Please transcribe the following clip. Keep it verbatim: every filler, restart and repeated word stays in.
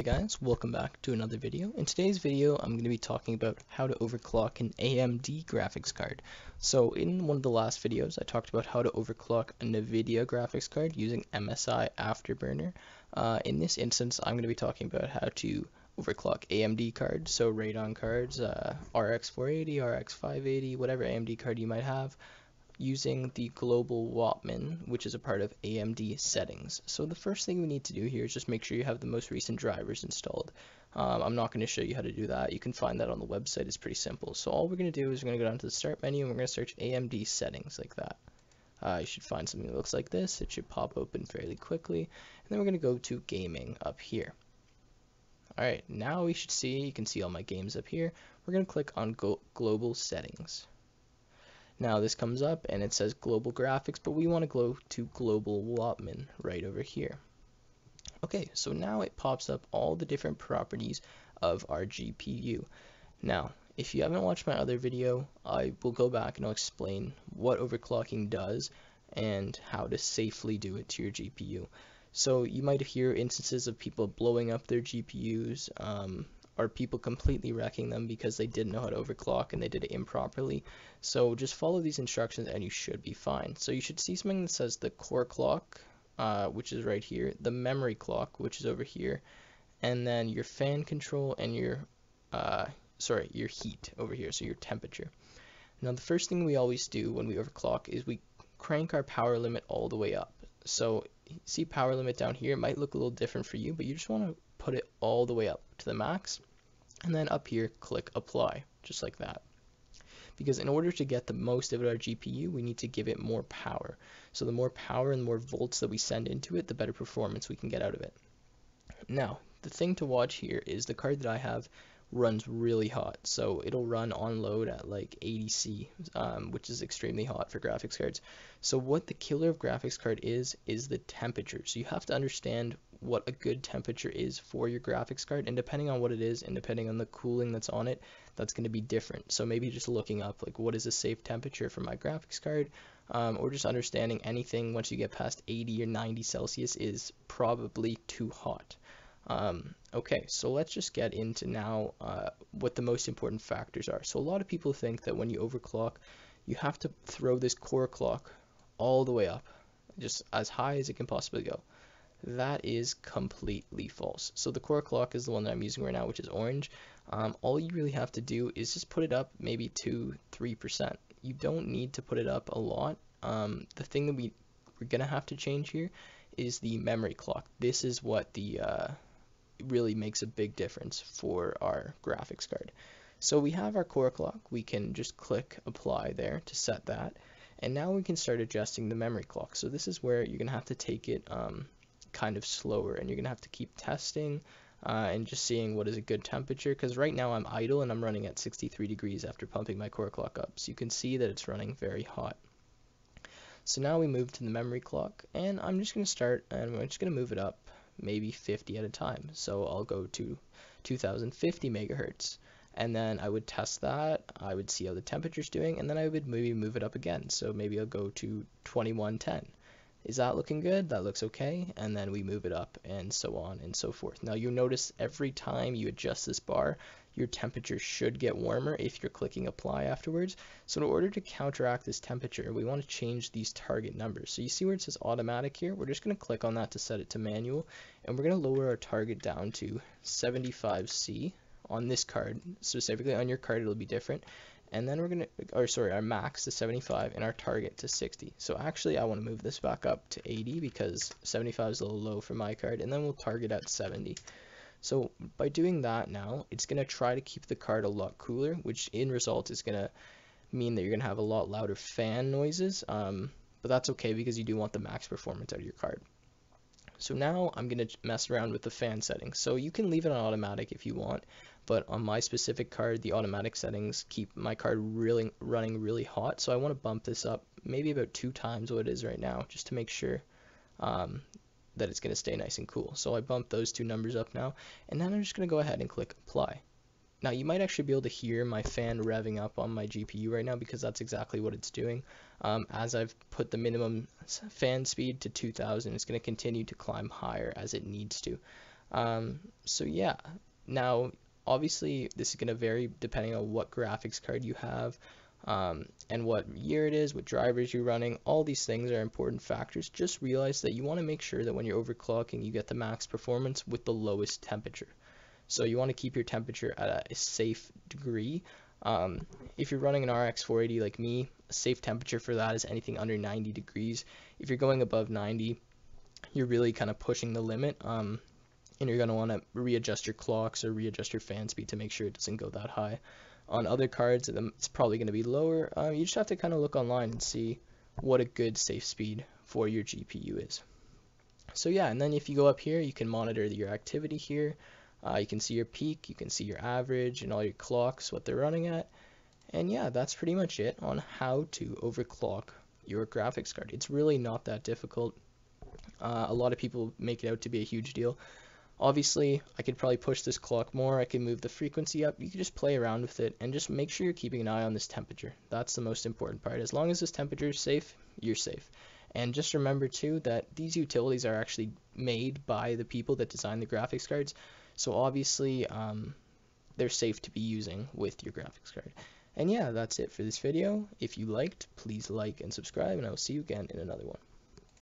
Hey guys, welcome back to another video. In today's video, I'm going to be talking about how to overclock an A M D graphics card. So in one of the last videos, I talked about how to overclock a Nvidia graphics card using M S I Afterburner. Uh, in this instance, I'm going to be talking about how to overclock A M D cards, so Radeon cards, uh, R X four eighty, R X five eighty, whatever A M D card you might have, using the global Wattman, which is a part of A M D settings. So the first thing we need to do here is just make sure you have the most recent drivers installed. Um, I'm not going to show you how to do that. You can find that on the website. It's pretty simple. So all we're going to do is we're going to go down to the start menu and we're going to search A M D settings like that. Uh, you should find something that looks like this. It should pop open fairly quickly. And then we're going to go to gaming up here. All right, now we should see, you can see all my games up here. We're going to click on go global settings. Now this comes up and it says global graphics, but we want to go to global Wattman right over here. Okay, so now it pops up all the different properties of our G P U. Now, if you haven't watched my other video, I will go back and I'll explain what overclocking does and how to safely do it to your G P U. So you might hear instances of people blowing up their G P Us, um, are people completely wrecking them because they didn't know how to overclock and they did it improperly. So just follow these instructions and you should be fine. So you should see something that says the core clock, uh, which is right here, the memory clock, which is over here, and then your fan control and your, uh, sorry, your heat over here, so your temperature. Now the first thing we always do when we overclock is we crank our power limit all the way up. So see power limit down here, it might look a little different for you, but you just want to put it all the way up to the max. And then up here, click apply, just like that. Because in order to get the most out of our G P U, we need to give it more power. So the more power and the more volts that we send into it, the better performance we can get out of it. Now, the thing to watch here is the card that I have runs really hot. So it'll run on load at like eighty C, um, which is extremely hot for graphics cards. So what the killer of graphics card is, is the temperature. So you have to understand what a good temperature is for your graphics card, and depending on what it is and depending on the cooling that's on it, that's going to be different. So maybe just looking up like what is a safe temperature for my graphics card, um, or just understanding anything once you get past eighty or ninety Celsius is probably too hot. Um, okay, so let's just get into now uh, what the most important factors are. So a lot of people think that when you overclock, you have to throw this core clock all the way up, just as high as it can possibly go. That is completely false. So the core clock is the one that I'm using right now, which is orange. Um, all you really have to do is just put it up maybe two to three percent. You don't need to put it up a lot. Um, the thing that we, we're going to have to change here is the memory clock. This is what the uh, really makes a big difference for our graphics card. So we have our core clock. We can just click apply there to set that. And now we can start adjusting the memory clock. So this is where you're going to have to take it Um, kind of slower, and you're gonna have to keep testing uh, and just seeing what is a good temperature, because right now I'm idle and I'm running at sixty-three degrees after pumping my core clock up, so you can see that it's running very hot. So now we move to the memory clock, and I'm just gonna start and we're just gonna move it up maybe fifty at a time. So I'll go to two thousand fifty megahertz, and then I would test that, I would see how the temperature's doing, and then I would maybe move it up again. So maybe I'll go to twenty-one ten. Is that looking good? That looks okay. And then we move it up and so on and so forth. Now you notice every time you adjust this bar, your temperature should get warmer if you're clicking apply afterwards. So in order to counteract this temperature, we want to change these target numbers. So you see where it says automatic here? We're just going to click on that to set it to manual. And we're going to lower our target down to seventy-five C on this card. Specifically on your card, it'll be different. And then we're going to, or sorry, our max to seventy-five and our target to sixty. So actually I want to move this back up to eighty because seventy-five is a little low for my card, and then we'll target at seventy. So by doing that now, it's going to try to keep the card a lot cooler, which in result is going to mean that you're going to have a lot louder fan noises, um, but that's okay because you do want the max performance out of your card. So now I'm going to mess around with the fan settings. So you can leave it on automatic if you want, but on my specific card, the automatic settings keep my card really running really hot. So I want to bump this up maybe about two times what it is right now, just to make sure um, that it's going to stay nice and cool. So I bump those two numbers up now, and then I'm just going to go ahead and click apply. Now you might actually be able to hear my fan revving up on my G P U right now because that's exactly what it's doing. Um, as I've put the minimum fan speed to two thousand, it's going to continue to climb higher as it needs to. Um, so yeah, now obviously this is going to vary depending on what graphics card you have, um, and what year it is, what drivers you're running. All these things are important factors. Just realize that you want to make sure that when you're overclocking, you get the max performance with the lowest temperature. So you want to keep your temperature at a safe degree. Um, if you're running an R X four eighty like me, a safe temperature for that is anything under ninety degrees. If you're going above ninety, you're really kind of pushing the limit, um, and you're going to want to readjust your clocks or readjust your fan speed to make sure it doesn't go that high. On other cards, it's probably going to be lower. Um, you just have to kind of look online and see what a good safe speed for your G P U is. So yeah, and then if you go up here, you can monitor your activity here. Uh, you can see your peak, you can see your average, and all your clocks, what they're running at. And yeah, that's pretty much it on how to overclock your graphics card. It's really not that difficult. Uh, a lot of people make it out to be a huge deal. Obviously, I could probably push this clock more. I can move the frequency up. You can just play around with it and just make sure you're keeping an eye on this temperature. That's the most important part. As long as this temperature is safe, you're safe. And just remember too that these utilities are actually made by the people that design the graphics cards. So obviously, um, they're safe to be using with your graphics card. And yeah, that's it for this video. If you liked, please like and subscribe, and I will see you again in another one.